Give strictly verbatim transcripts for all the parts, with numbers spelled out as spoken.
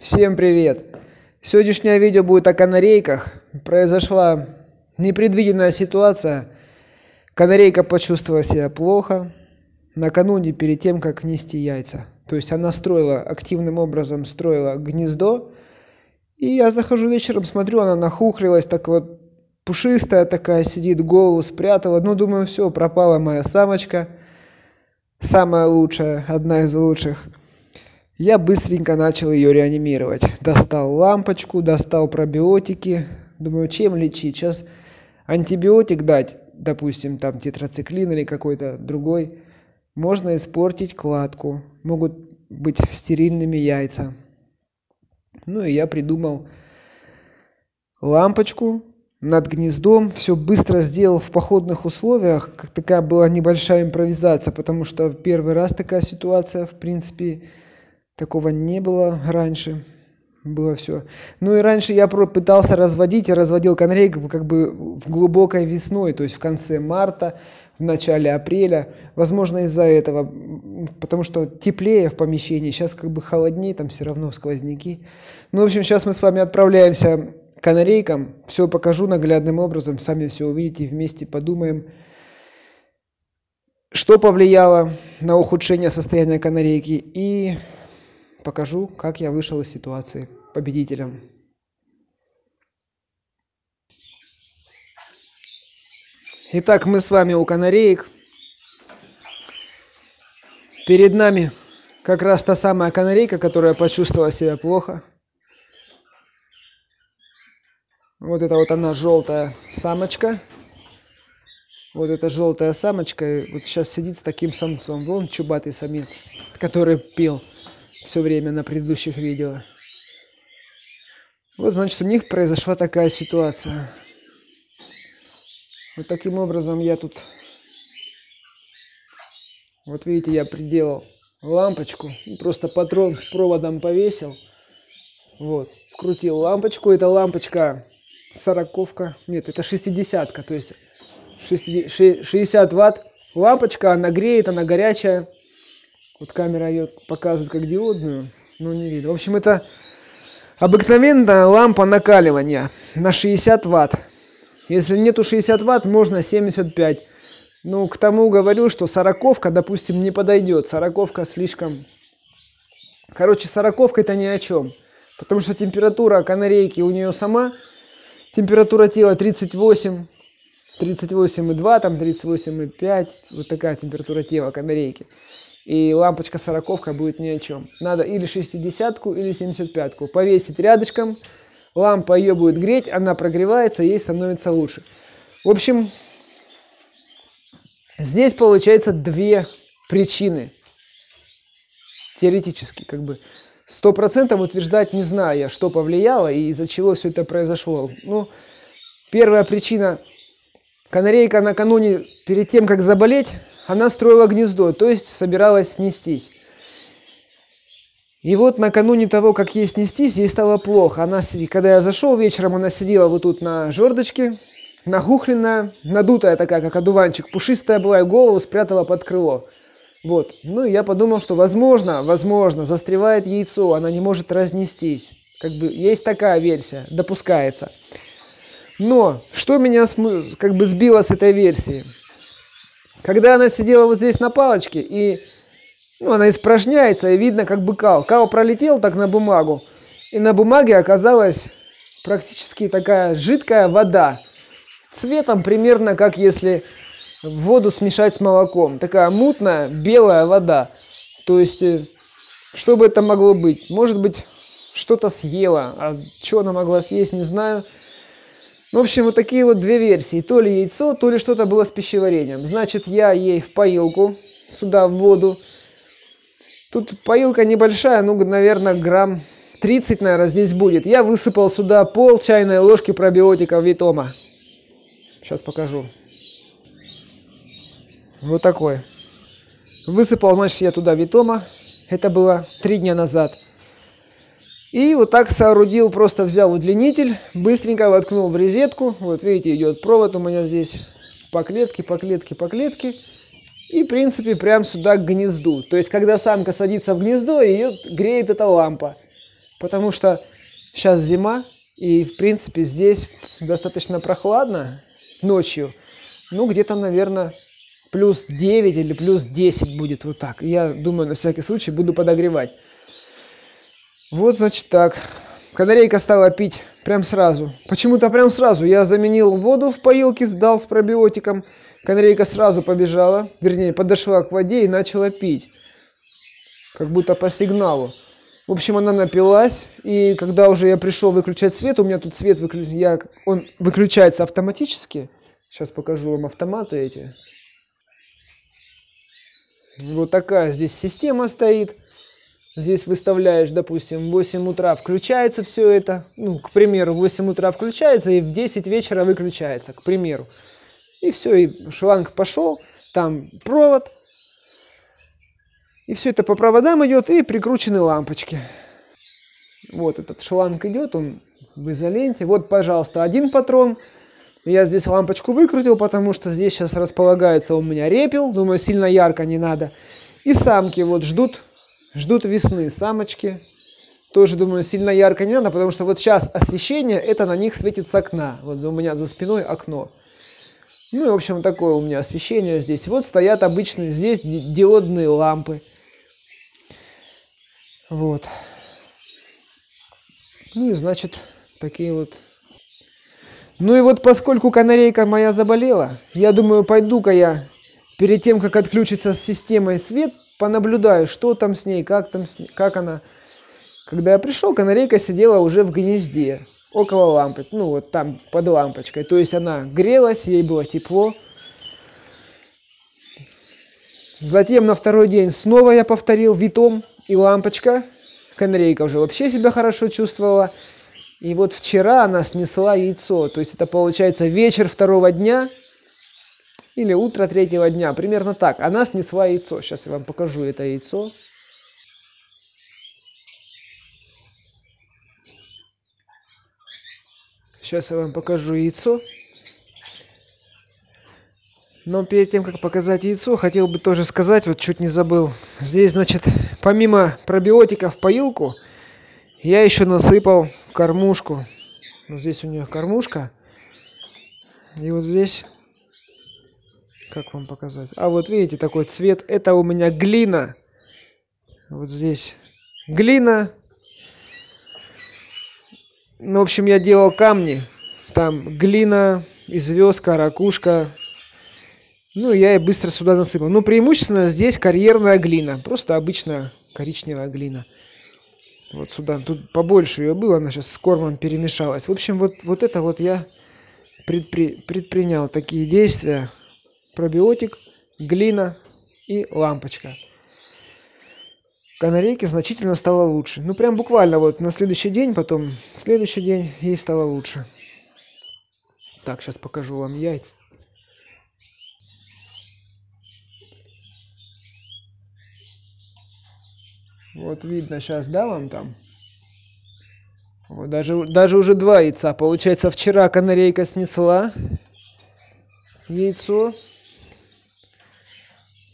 Всем привет! Сегодняшнее видео будет о канарейках. Произошла непредвиденная ситуация. Канарейка почувствовала себя плохо накануне, перед тем, как нести яйца. То есть она строила, активным образом строила гнездо. И я захожу вечером, смотрю, она нахухлилась, так вот пушистая такая сидит, голову спрятала. Ну, думаю, все, пропала моя самочка. Самая лучшая, одна из лучших. Я быстренько начал ее реанимировать. Достал лампочку, достал пробиотики. Думаю, чем лечить? Сейчас антибиотик дать, допустим, там тетрациклин или какой-то другой. Можно испортить кладку. Могут быть стерильными яйца. Ну и я придумал лампочку над гнездом. Все быстро сделал в походных условиях. Такая была небольшая импровизация, потому что первый раз такая ситуация, в принципе... Такого не было раньше, было все. Ну и раньше я пытался разводить, я разводил канарейку как бы в глубокой весной, то есть в конце марта, в начале апреля. Возможно, из-за этого, потому что теплее в помещении, сейчас как бы холоднее, там все равно сквозняки. Ну, в общем, сейчас мы с вами отправляемся к канарейкам, все покажу наглядным образом, сами все увидите, вместе подумаем. Что повлияло на ухудшение состояния канарейки и... Покажу, как я вышел из ситуации победителем. Итак, мы с вами у канареек. Перед нами как раз та самая канарейка, которая почувствовала себя плохо. Вот это вот она, желтая самочка. Вот эта желтая самочка. И вот сейчас сидит с таким самцом. Вон чубатый самец, который пел все время на предыдущих видео. Вот, значит, у них произошла такая ситуация. Вот таким образом я тут... Вот видите, я приделал лампочку. Просто патрон с проводом повесил. Вот. Вкрутил лампочку. Это лампочка сороковка. Нет, это шестидесятка. То есть шестьдесят ватт лампочка. Она греет, она горячая. Вот камера ее показывает как диодную, но не видно. В общем, это обыкновенная лампа накаливания на шестьдесят ватт. Если нету шестьдесят ватт, можно семьдесят пять. Ну, к тому говорю, что сороковка, допустим, не подойдет. Сороковка слишком... Короче, сороковка это ни о чем. Потому что температура канарейки у нее сама. Температура тела тридцать восемь. тридцать восемь и два, там тридцать восемь и пять. Вот такая температура тела канарейки. И лампочка сороковка будет ни о чем. Надо или шестидесятку, или семьдесят пятку повесить рядышком. Лампа ее будет греть, она прогревается, ей становится лучше. В общем, здесь получается две причины. Теоретически, как бы. Сто процентов утверждать не знаю, что повлияло и из-за чего все это произошло. Ну, первая причина. Канарейка накануне, перед тем, как заболеть, она строила гнездо, то есть собиралась снестись. И вот накануне того, как ей снестись, ей стало плохо. Она, когда я зашел вечером, она сидела вот тут на жердочке, нахухленная, надутая такая, как одуванчик, пушистая была, и голову спрятала под крыло. Вот. Ну и я подумал, что возможно, возможно, застревает яйцо, она не может разнестись. Как бы есть такая версия, допускается. Но что меня как бы сбило с этой версии? Когда она сидела вот здесь на палочке, и ну, она испражняется, и видно как бы кал. Кал пролетел так на бумагу, и на бумаге оказалась практически такая жидкая вода. Цветом примерно как если воду смешать с молоком. Такая мутная белая вода. То есть, что бы это могло быть? Может быть, что-то съела. А что она могла съесть, не знаю. В общем, вот такие вот две версии. То ли яйцо, то ли что-то было с пищеварением. Значит, я ей в поилку, сюда в воду. Тут поилка небольшая, ну, наверное, грамм тридцать, наверное, здесь будет. Я высыпал сюда пол чайной ложки пробиотика Витома. Сейчас покажу. Вот такой. Высыпал, значит, я туда Витома. Это было три дня назад. И вот так соорудил, просто взял удлинитель, быстренько воткнул в резетку. Вот видите, идет провод у меня здесь по клетке, по клетке, по клетке. И, в принципе, прям сюда к гнезду. То есть, когда самка садится в гнездо, ее греет эта лампа. потому что сейчас зима, и в принципе здесь достаточно прохладно ночью. Ну, где-то, наверное, плюс девять или плюс десять будет вот так. Я думаю, на всякий случай буду подогревать. Вот, значит, так. Канарейка стала пить прям сразу. Почему-то прям сразу. Я заменил воду в поилке, сдал с пробиотиком. Канарейка сразу побежала, вернее, подошла к воде и начала пить. Как будто по сигналу. В общем, она напилась. И когда уже я пришел выключать свет, у меня тут свет выклю... я... он выключается автоматически. Сейчас покажу вам автоматы эти. Вот такая здесь система стоит. Здесь выставляешь, допустим, в восемь утра включается все это. Ну, к примеру, в восемь утра включается и в десять вечера выключается, к примеру. И все, и шланг пошел, там провод. И все это по проводам идет, и прикручены лампочки. Вот этот шланг идет, он в изоленте. Вот, пожалуйста, один патрон. Я здесь лампочку выкрутил, потому что здесь сейчас располагается у меня репел. Думаю, сильно ярко не надо. И самки вот ждут, ждут весны. Самочки тоже, думаю, сильно ярко не надо, потому что вот сейчас освещение, это на них светит с окна. Вот у меня за спиной окно. Ну и, в общем, такое у меня освещение здесь. Вот стоят обычные здесь диодные лампы. Вот. Ну и, значит, такие вот... Ну и вот поскольку канарейка моя заболела, я думаю, пойду-ка я, перед тем, как отключится с системой свет, понаблюдаю, что там с ней, как там с ней, как она. Когда я пришел, канарейка сидела уже в гнезде, около лампы, ну вот там, под лампочкой. То есть она грелась, ей было тепло. Затем на второй день снова я повторил витом и лампочка. Канарейка уже вообще себя хорошо чувствовала. И вот вчера она снесла яйцо, то есть это получается вечер второго дня или утро третьего дня, примерно так. Она снесла яйцо, сейчас я вам покажу это яйцо. Сейчас я вам покажу яйцо. Но перед тем, как показать яйцо, хотел бы тоже сказать, вот чуть не забыл. Здесь, значит, помимо пробиотика в поилку, я еще насыпал в кормушку. Вот здесь у нее кормушка. И вот здесь, как вам показать? А вот видите, такой цвет. Это у меня глина. Вот здесь глина. Ну, в общем, я делал камни. Там глина, известка, ракушка. Ну, я и быстро сюда насыпал. Ну, преимущественно здесь карьерная глина. Просто обычная коричневая глина. Вот сюда, тут побольше ее было, она сейчас с кормом перемешалась. В общем, вот, вот это вот я предпри, предпринял такие действия. Пробиотик, глина и лампочка. Канарейке значительно стало лучше. Ну, прям буквально вот на следующий день, потом следующий день ей стало лучше. Так, сейчас покажу вам яйца. Вот видно сейчас, да, вам там? Вот, даже, даже уже два яйца. Получается, вчера канарейка снесла яйцо.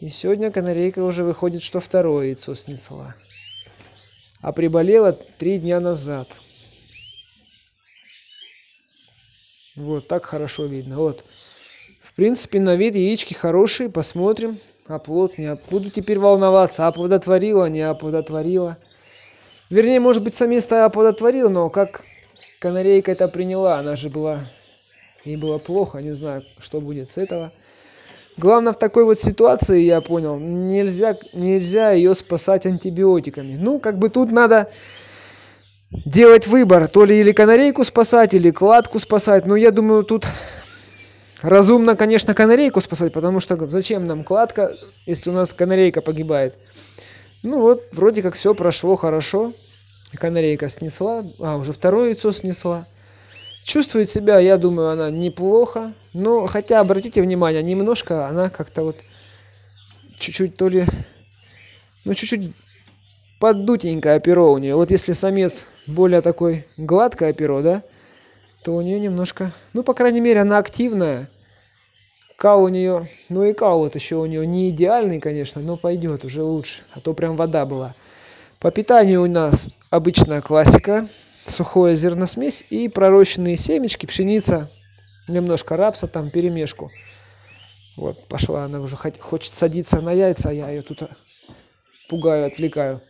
И сегодня канарейка уже выходит, что второе яйцо снесла. А приболела три дня назад. Вот так хорошо видно. Вот. В принципе, на вид яички хорошие. Посмотрим. Оплод, не оплод. Буду теперь волноваться, оплодотворила, не оплодотворила. Вернее, может быть, самец-то оплодотворил, но как канарейка это приняла, она же была, ей было плохо, не знаю, что будет с этого. Главное, в такой вот ситуации, я понял, нельзя, нельзя ее спасать антибиотиками. Ну, как бы тут надо делать выбор, то ли или канарейку спасать, или кладку спасать, но я думаю, тут... Разумно, конечно, канарейку спасать, потому что зачем нам кладка, если у нас канарейка погибает. Ну вот, вроде как все прошло хорошо. Канарейка снесла, а уже второе яйцо снесла. Чувствует себя, я думаю, она неплохо. Но, хотя, обратите внимание, немножко она как-то вот чуть-чуть то ли... Ну, чуть-чуть поддутенькое перо у нее. Вот если самец более такой гладкое перо, да, то у нее немножко... Ну, по крайней мере, она активная. Кал у нее... Ну, и кал вот еще у нее не идеальный, конечно, но пойдет уже лучше. А то прям вода была. По питанию у нас Обычная классика. Сухое зерносмесь и пророщенные семечки, пшеница, немножко рапса, там перемешку. Вот, пошла она уже, хочет садиться на яйца, а я ее тут пугаю, отвлекаю.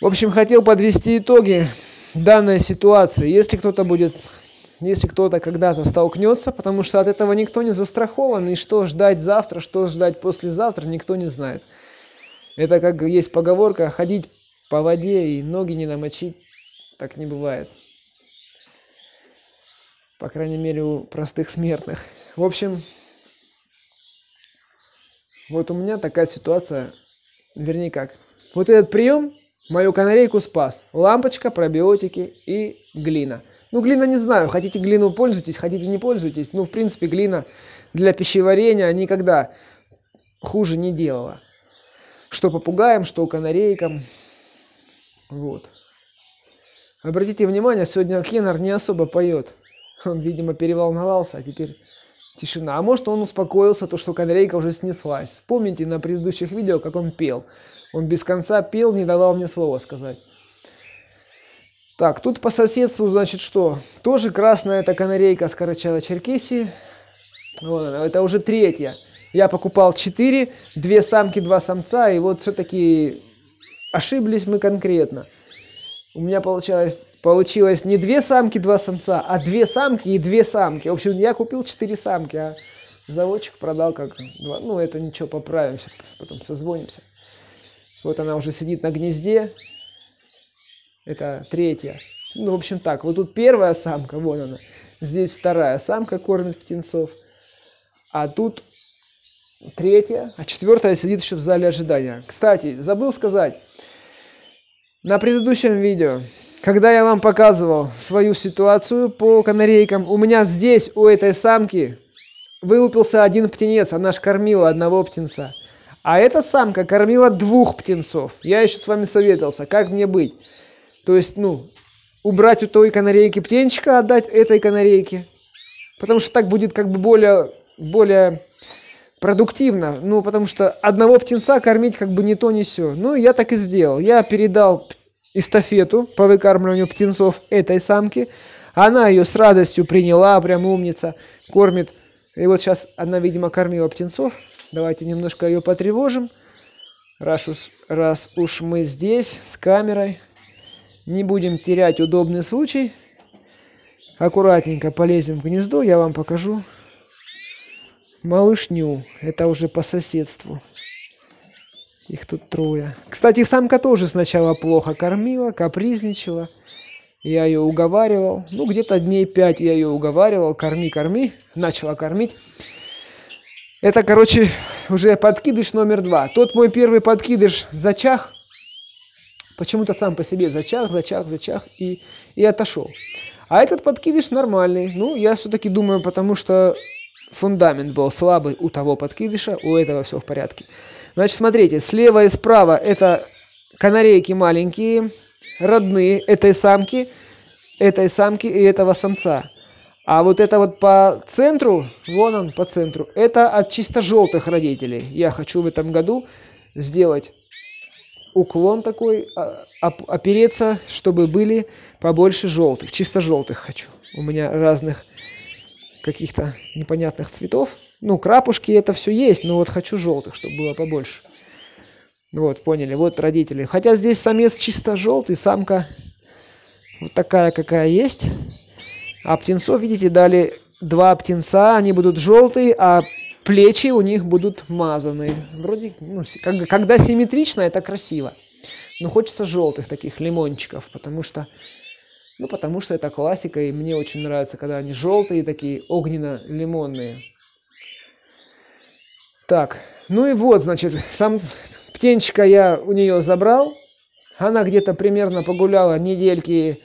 В общем, хотел подвести итоги данной ситуации. Если кто-то будет, если кто-то когда-то столкнется, потому что от этого никто не застрахован, и что ждать завтра, что ждать послезавтра, никто не знает. Это как есть поговорка, ходить по воде и ноги не намочить, так не бывает. По крайней мере, у простых смертных. В общем, вот у меня такая ситуация, вернее как. Вот этот прием мою канарейку спас. Лампочка, пробиотики и глина. Ну, глина не знаю, хотите глину пользуйтесь, хотите не пользуйтесь. Ну, в принципе, глина для пищеварения никогда хуже не делала. Что попугаем, что канарейкам. Вот. Обратите внимание, сегодня Кенар не особо поет. Он, видимо, переволновался, а теперь тишина. А может, он успокоился, то, что канарейка уже снеслась. Помните на предыдущих видео, как он пел? Он без конца пел, не давал мне слова сказать. Так, тут по соседству, значит, что? Тоже красная эта канарейка с Карачаево-Черкесии. Вот она, это уже третья. Я покупал четыре, две самки, два самца, и вот все-таки... Ошиблись мы конкретно. У меня получилось, получилось не две самки, два самца, а две самки и две самки. В общем, я купил четыре самки, а заводчик продал как два. Ну, это ничего, поправимся, потом созвонимся. Вот она уже сидит на гнезде. Это третья. Ну, в общем, так. Вот тут первая самка, вон она. Здесь вторая самка кормит птенцов. А тут третья. А четвертая сидит еще в зале ожидания. Кстати, забыл сказать... На предыдущем видео, когда я вам показывал свою ситуацию по канарейкам, у меня здесь, у этой самки, вылупился один птенец, она ж кормила одного птенца. А эта самка кормила двух птенцов. Я еще с вами советовался, как мне быть. То есть, ну, убрать у той канарейки птенчика, отдать этой канарейке. Потому что так будет как бы более, более продуктивно. Ну, потому что одного птенца кормить как бы не то, не сё. Ну, я так и сделал. Я передал эстафету по выкармливанию птенцов этой самки. Она ее с радостью приняла, прям умница, кормит. И вот сейчас она, видимо, кормила птенцов. Давайте немножко ее потревожим. Раз уж, раз уж мы здесь с камерой, не будем терять удобный случай. Аккуратненько полезем в гнездо, я вам покажу малышню. Это уже по соседству. Их тут трое. Кстати, самка тоже сначала плохо кормила, капризничала. Я ее уговаривал. Ну, где-то дней пять я ее уговаривал. Корми, корми. Начала кормить. Это, короче, уже подкидыш номер два. Тот мой первый подкидыш зачах. Почему-то сам по себе зачах, зачах, зачах. И, и отошел. А этот подкидыш нормальный. Ну, я все-таки думаю, потому что... Фундамент был слабый у того подкидыша, у этого все в порядке. Значит, смотрите, слева и справа это канарейки маленькие, родные этой самки, этой самки и этого самца. А вот это вот по центру, вон он по центру, это от чисто желтых родителей. Я хочу в этом году сделать уклон такой, опереться, чтобы были побольше желтых, чисто желтых хочу. У меня разных... каких-то непонятных цветов. Ну, крапушки это все есть, но вот хочу желтых, чтобы было побольше. Вот, поняли, вот родители. Хотя здесь самец чисто желтый, самка вот такая, какая есть. А птенцов, видите, дали два птенца, они будут желтые, а плечи у них будут мазанные. Вроде, ну, когда симметрично, это красиво. Но хочется желтых таких лимончиков, потому что... Ну, потому что это классика, и мне очень нравится, когда они желтые, такие огненно-лимонные. Так, ну и вот, значит, сам птенчика я у нее забрал. Она где-то примерно погуляла недельки,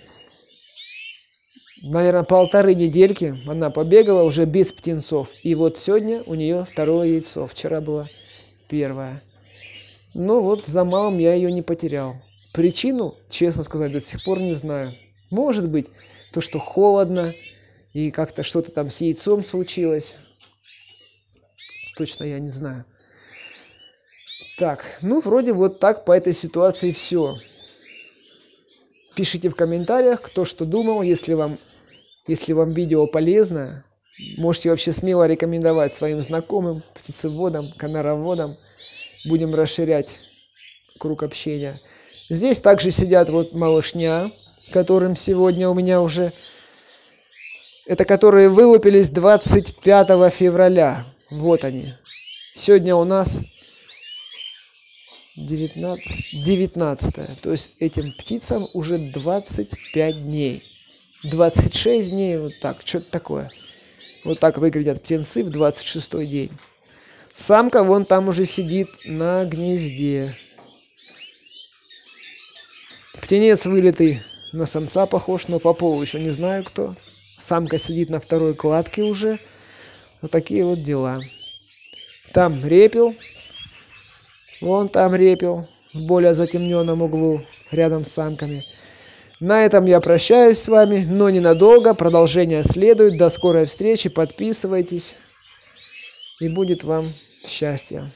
наверное, полторы недельки. Она побегала уже без птенцов. И вот сегодня у нее второе яйцо. Вчера было первое. Ну вот, за малым я ее не потерял. Причину, честно сказать, до сих пор не знаю. Может быть, то, что холодно, и как-то что-то там с яйцом случилось. Точно я не знаю. Так, ну, вроде вот так по этой ситуации все. Пишите в комментариях, кто что думал. Если вам, если вам видео полезно, можете вообще смело рекомендовать своим знакомым, птицеводам, канароводам. Будем расширять круг общения. Здесь также сидят вот малышня, которым сегодня у меня уже... Это которые вылупились двадцать пятого февраля. Вот они. Сегодня у нас девятнадцатое. То есть этим птицам уже двадцать пять дней. двадцать шесть дней, вот так, что-то такое. Вот так выглядят птенцы в двадцать шестой день. Самка вон там уже сидит на гнезде. Птенец вылитый на самца похож, но по полу еще не знаю кто. Самка сидит на второй кладке уже. Вот такие вот дела. Там репел. Вон там репел. В более затемненном углу. Рядом с самками. На этом я прощаюсь с вами. Но ненадолго. Продолжение следует. До скорой встречи. Подписывайтесь. И будет вам счастье.